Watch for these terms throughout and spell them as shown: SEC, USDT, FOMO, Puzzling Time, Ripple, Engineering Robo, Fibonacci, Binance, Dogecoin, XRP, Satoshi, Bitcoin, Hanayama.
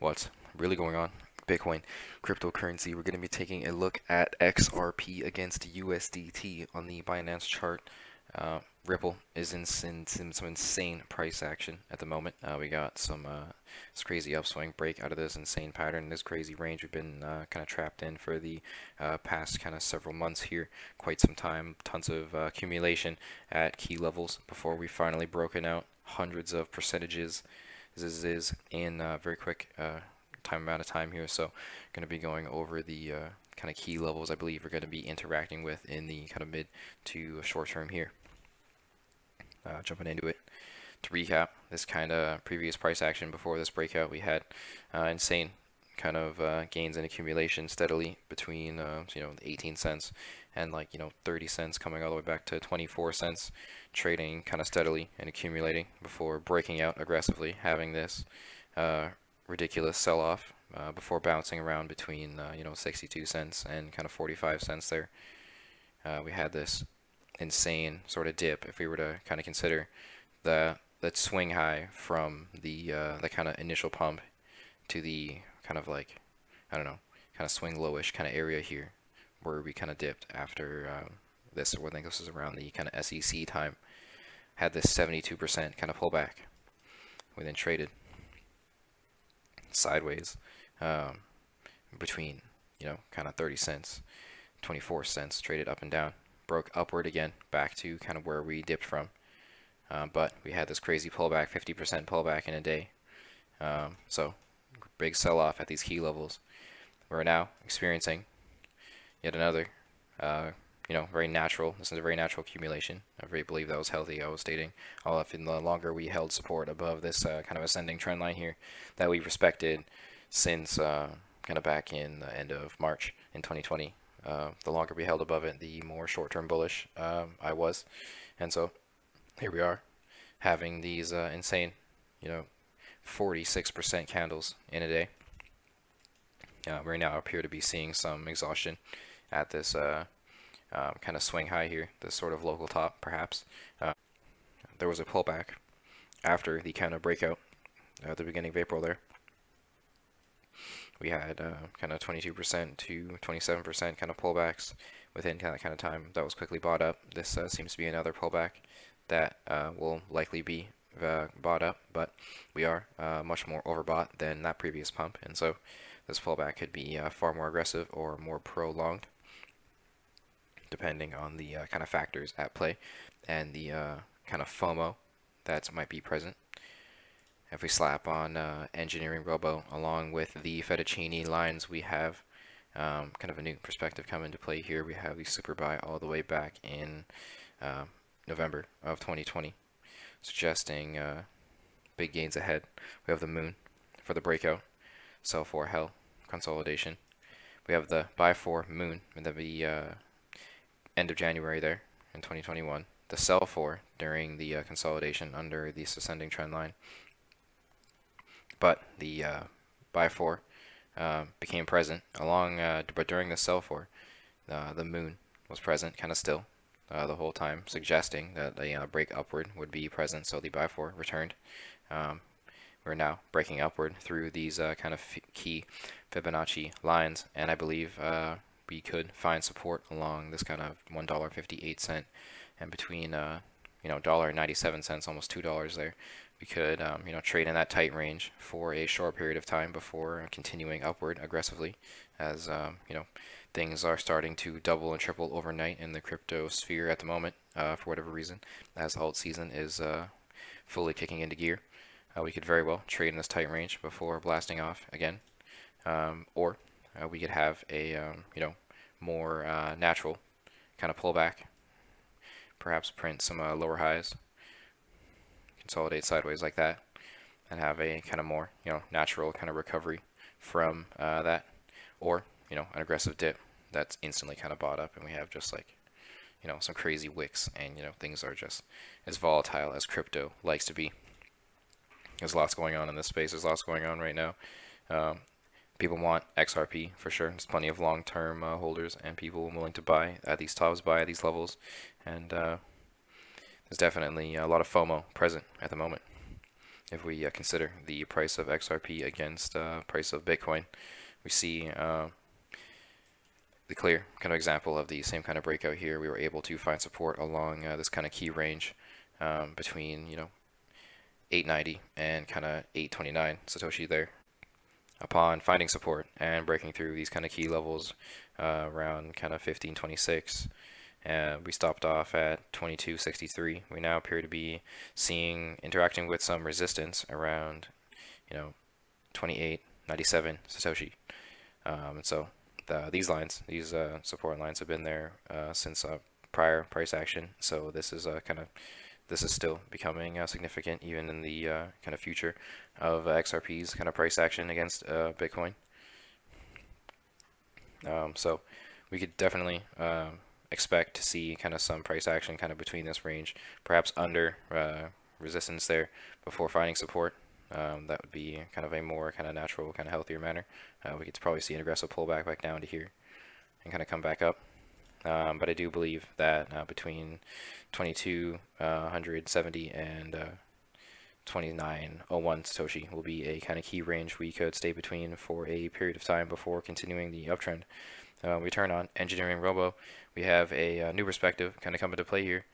What's really going on? Bitcoin, cryptocurrency. We're going to be taking a look at XRP against USDT on the Binance chart. Ripple is in some insane price action at the moment. We got some this crazy upswing, break out of this insane pattern, this crazy range we've been kind of trapped in for the past kind of several months here, quite some time, tons of accumulation at key levels before we finally broken out hundreds of percentages. This is in very quick amount of time here, so going to be going over the kind of key levels I believe we're going to be interacting with in the kind of mid to short term here. Jumping into it, to recap this kind of previous price action before this breakout, we had insane kind of gains and accumulation steadily between you know, 18 cents and, like, you know, 30 cents coming all the way back to 24 cents, trading kind of steadily and accumulating before breaking out aggressively, having this ridiculous sell-off before bouncing around between you know, 62 cents and kind of 45 cents there. We had this insane sort of dip if we were to kind of consider that swing high from the kind of initial pump to the kind of, like, I don't know, kind of swing lowish kind of area here where we kind of dipped after this. I think this is around the kind of SEC time. Had this 72% kind of pullback. We then traded sideways between, you know, kind of 30 cents, 24 cents, traded up and down, broke upward again back to kind of where we dipped from, but we had this crazy pullback, 50% pullback in a day. So big sell-off at these key levels. We're now experiencing yet another you know, very natural, this is a very natural accumulation. I really believe that was healthy. I was stating all up in the longer we held support above this kind of ascending trend line here that we respected since kind of back in the end of March in 2020. The longer we held above it, the more short-term bullish I was. And so here we are having these insane, you know, 46% candles in a day. We now appear to be seeing some exhaustion at this kind of swing high here, this sort of local top perhaps. There was a pullback after the kind of breakout at the beginning of April there. We had kind of 22% to 27% kind of pullbacks within that kind of time. That was quickly bought up. This seems to be another pullback that will likely be bought up, but we are much more overbought than that previous pump, and so this pullback could be far more aggressive or more prolonged, depending on the kind of factors at play and the kind of FOMO that might be present. If we slap on Engineering Robo along with the fettuccine lines, we have kind of a new perspective come into play here. We have the super buy all the way back in November of 2020, suggesting big gains ahead. We have the moon for the breakout, sell for hell, consolidation. We have the buy for moon, and that'd be end of January there in 2021, the sell for during the consolidation under this ascending trend line, but the buy for became present along but during the sell for the moon was present kind of still the whole time, suggesting that a break upward would be present, so the buy for returned. We're now breaking upward through these kind of key Fibonacci lines, and I believe we could find support along this kind of $1.58 and between you know, $1.97, almost $2 there. We could you know, trade in that tight range for a short period of time before continuing upward aggressively, as you know, things are starting to double and triple overnight in the crypto sphere at the moment, for whatever reason, as alt season is fully kicking into gear. We could very well trade in this tight range before blasting off again, or we could have a you know, more natural kind of pullback, perhaps print some lower highs, consolidate sideways like that, and have a kind of more, you know, natural kind of recovery from that, or, you know, an aggressive dip that's instantly kind of bought up, and we have just, like, you know, some crazy wicks, and, you know, things are just as volatile as crypto likes to be. There's lots going on in this space. There's lots going on right now. People want XRP for sure. There's plenty of long-term holders and people willing to buy at these tops, buy at these levels, and there's definitely a lot of FOMO present at the moment. if we consider the price of XRP against price of Bitcoin, we see the clear kind of example of the same kind of breakout here. We were able to find support along this kind of key range between, you know, 890 and kind of 829 Satoshi there. Upon finding support and breaking through these kind of key levels around kind of 1526, we stopped off at 2263. We now appear to be seeing interacting with some resistance around, you know, 2897 Satoshi. So these lines, these support lines have been there since prior price action. So this is kind of, this is still becoming significant even in the kind of future of XRP's kind of price action against Bitcoin. So we could definitely expect to see kind of some price action kind of between this range, perhaps under resistance there before finding support. That would be kind of a more kind of natural, kind of healthier manner. We could probably see an aggressive pullback back down to here and kind of come back up. But I do believe that between 2270 and 2901 Satoshi will be a kind of key range we could stay between for a period of time before continuing the uptrend. We turn on Engineering Robo. We have a new perspective kind of come into play here.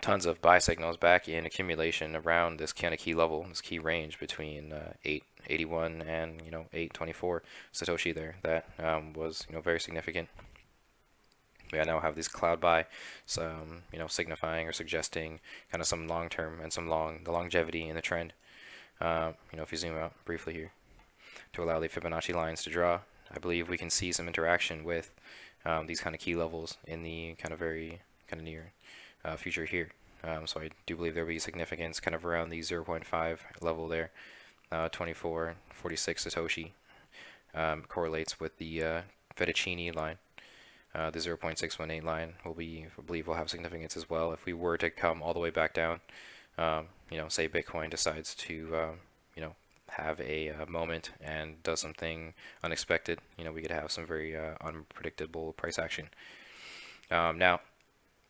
Tons of buy signals back in accumulation around this kind of key level, this key range between 881 and, you know, 824 Satoshi there. That was, you know, very significant. I now have these cloud buy, some, you know, signifying or suggesting kind of some long term and some the longevity in the trend. You know, if you zoom out briefly here to allow the Fibonacci lines to draw, I believe we can see some interaction with these kind of key levels in the kind of very kind of near future here. So I do believe there will be significance kind of around the 0.5 level there. 2446 Satoshi correlates with the Fettuccine line. The 0.618 line will be, I believe, will have significance as well. If we were to come all the way back down, you know, say Bitcoin decides to, you know, have a moment and does something unexpected, you know, we could have some very unpredictable price action. Now,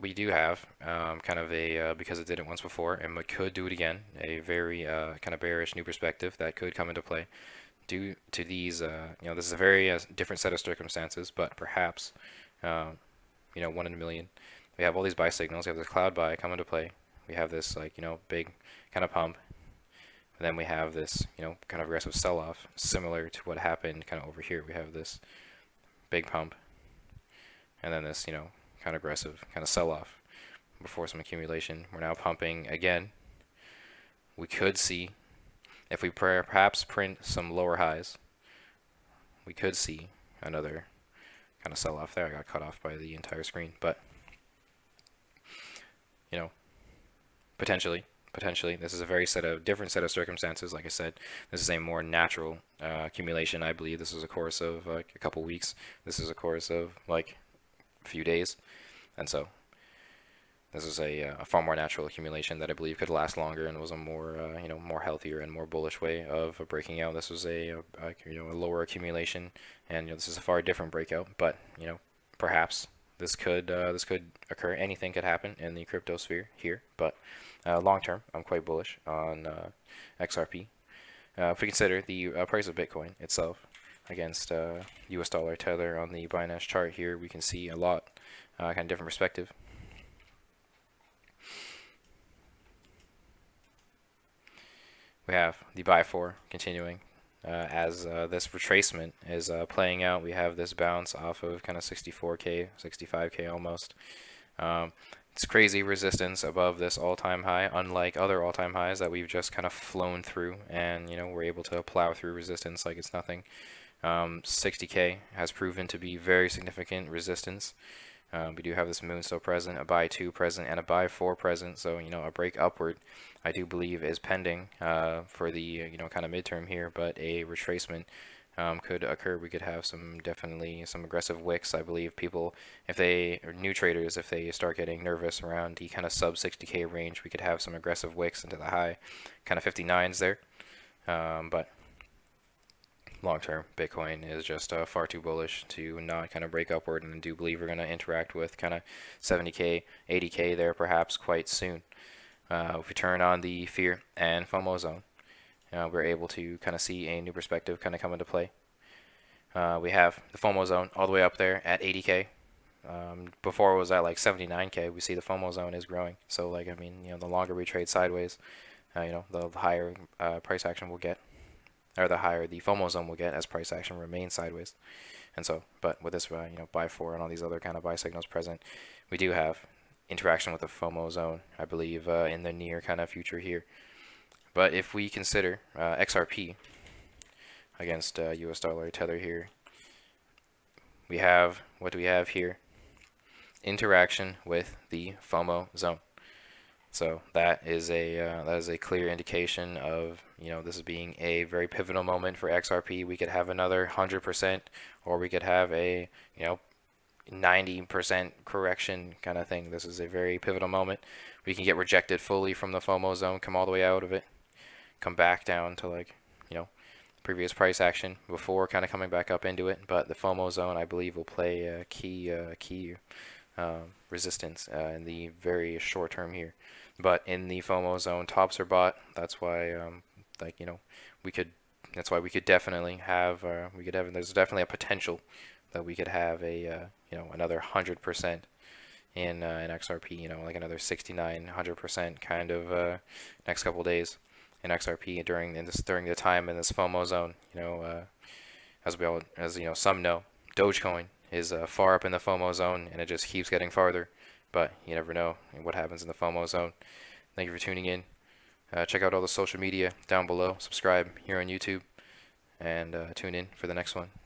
we do have kind of a, because it did it once before and it could do it again, a very kind of bearish new perspective that could come into play due to these, you know, this is a very different set of circumstances, but perhaps, you know, 1 in a million. We have all these buy signals. We have this cloud buy come into play. We have this, like, you know, big kind of pump. And then we have this, you know, kind of aggressive sell-off, similar to what happened kind of over here. We have this big pump and then this, you know, kind of aggressive kind of sell-off before some accumulation. We're now pumping again. We could see, if we perhaps print some lower highs, we could see another kind of sell-off there. I got cut off by the entire screen, but, you know, potentially, this is a very different set of circumstances. Like I said, this is a more natural accumulation. I believe this is a course of like a couple weeks. This is a course of like a few days, and so this is a far more natural accumulation that I believe could last longer and was a more, you know, more healthier and more bullish way of breaking out. This was a you know, a lower accumulation, and, you know, this is a far different breakout. But, you know, perhaps this could occur. Anything could happen in the crypto sphere here. But long term, I'm quite bullish on XRP. If we consider the price of Bitcoin itself against U.S. dollar tether on the Binance chart here, we can see a lot kind of different perspective. We have the buy for continuing as this retracement is playing out. We have this bounce off of kind of 64K, 65K almost. It's crazy resistance above this all-time high, unlike other all-time highs that we've just kind of flown through, and, you know, we're able to plow through resistance like it's nothing. 60K has proven to be very significant resistance. We do have this moon still present, a buy 2 present, and a buy 4 present. So, you know, a break upward, I do believe, is pending for the, you know, kind of midterm here, but a retracement could occur. We could have some, definitely some aggressive wicks. I believe people, if they are new traders, if they start getting nervous around the kind of sub 60K range, we could have some aggressive wicks into the high kind of 59s there. But long-term, Bitcoin is just far too bullish to not kind of break upward, and I do believe we're going to interact with kind of 70K, 80K there perhaps quite soon. if we turn on the fear and FOMO zone, we're able to kind of see a new perspective kind of come into play. We have the FOMO zone all the way up there at 80K. Before it was at like 79K. We see the FOMO zone is growing. So like, I mean, the longer we trade sideways, you know, the higher price action we'll get, or the higher the FOMO zone will get as price action remains sideways. And so, but with this, you know, buy four and all these other kind of buy signals present, we do have interaction with the FOMO zone, I believe, in the near kind of future here. But if we consider XRP against US dollar tether here, we have, what do we have here? Interaction with the FOMO zone. So that is a clear indication of, this is being a very pivotal moment for XRP. We could have another 100%, or we could have a, 90% correction kind of thing. This is a very pivotal moment. We can get rejected fully from the FOMO zone, come all the way out of it, come back down to like, previous price action before kind of coming back up into it. But the FOMO zone, I believe, will play a key resistance in the very short term here. But in the FOMO zone, tops are bought. That's why like, we could, that's why we could definitely have there's definitely a potential that we could have a another 100% in XRP, like another 69, 100% kind of next couple of days in XRP during the time in this FOMO zone. As we all, some know, Dogecoin is far up in the FOMO zone, and it just keeps getting farther. But you never know what happens in the FOMO zone. Thank you for tuning in. Check out all the social media down below. Subscribe here on YouTube, and tune in for the next one.